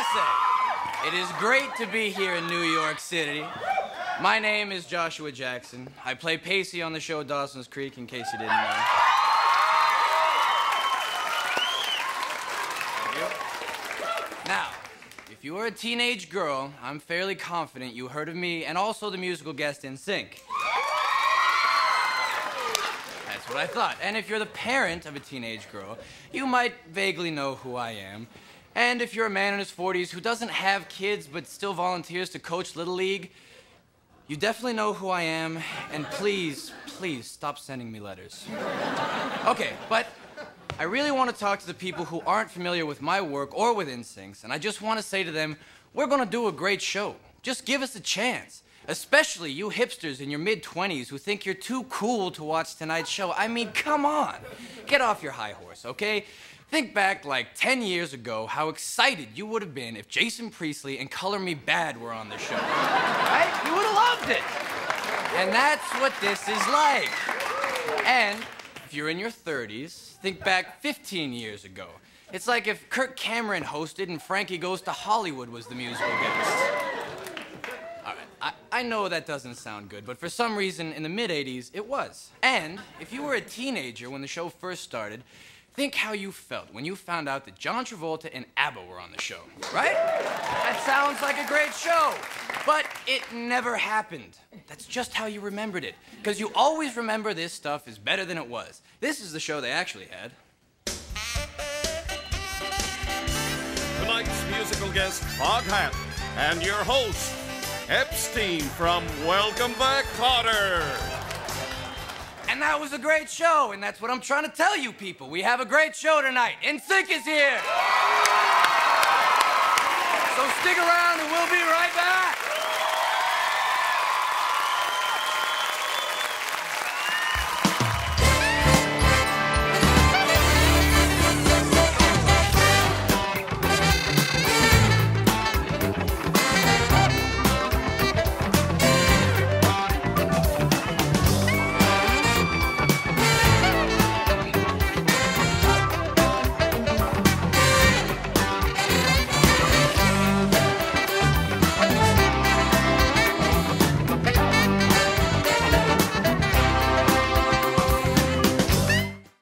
gotta say, it is great to be here in New York City. My name is Joshua Jackson. I play Pacey on the show Dawson's Creek, in case you didn't know. Thank you. Now, if you were a teenage girl, I'm fairly confident you heard of me and also the musical guest NSYNC. That's what I thought. And if you're the parent of a teenage girl, you might vaguely know who I am. And if you're a man in his 40s who doesn't have kids but still volunteers to coach Little League, you definitely know who I am, and please, please stop sending me letters. Okay, but I really want to talk to the people who aren't familiar with my work or with NSYNC, and I just want to say to them, we're going to do a great show. Just give us a chance. Especially you hipsters in your mid-20s who think you're too cool to watch tonight's show. I mean, come on. Get off your high horse, okay? Think back like 10 years ago how excited you would have been if Jason Priestley and Color Me Bad were on the show. Right? You would have loved it. And that's what this is like. And if you're in your 30s, think back 15 years ago. It's like if Kirk Cameron hosted and Frankie Goes to Hollywood was the musical guest. All right, I know that doesn't sound good, but for some reason in the mid-80s, it was. And if you were a teenager when the show first started, think how you felt when you found out that John Travolta and ABBA were on the show, right? That sounds like a great show, but it never happened. That's just how you remembered it, because you always remember this stuff is better than it was. This is the show they actually had. Tonight's musical guest, Foghat, and your host, Epstein from Welcome Back, Carter. And that was a great show, and that's what I'm trying to tell you people. We have a great show tonight. NSYNC is here. So stick around, and we'll be right back.